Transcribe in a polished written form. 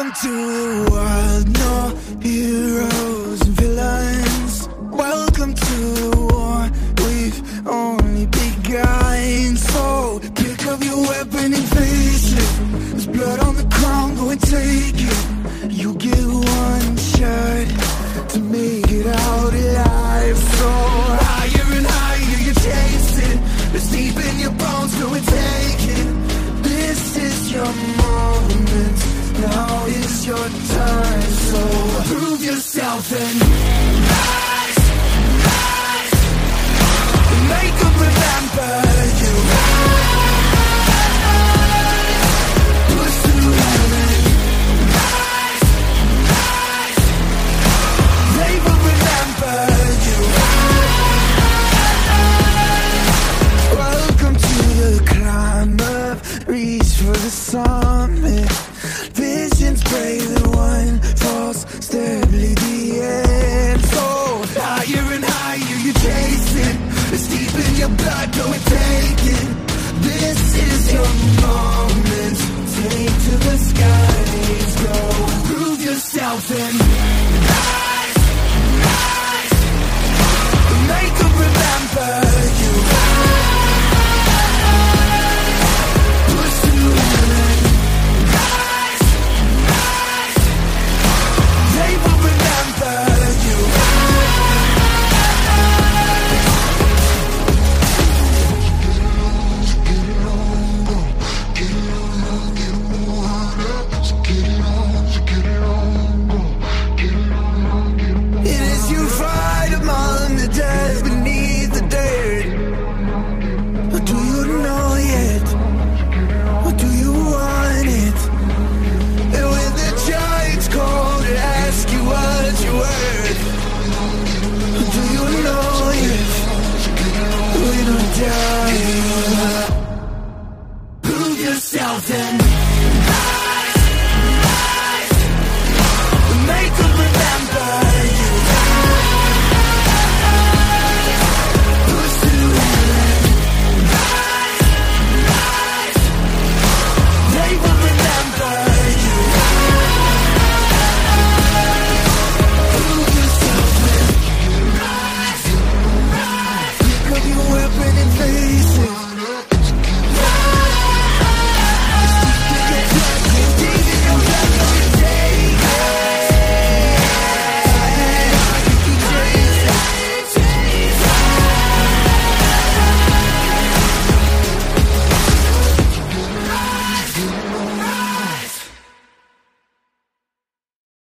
Welcome to the world, no heroes and villains. Welcome to the war, we've only begun. So pick up your weapon and face it. There's blood on the ground, go and take it. You get one shot to make it out alive. So higher and higher you chase it. It's deep in your bones, go and take it. This is your moment. Now is your time, so prove yourself and rise, rise. Make them remember you rise. Push through heaven, rise, rise. They will remember you rise. Welcome to the climb up, reach for the summit. Visions brave, the one falls stably the end. So higher and higher you chase it. It's deep in your blood, go and take it. This is your moment. Take to the skies, go prove yourself and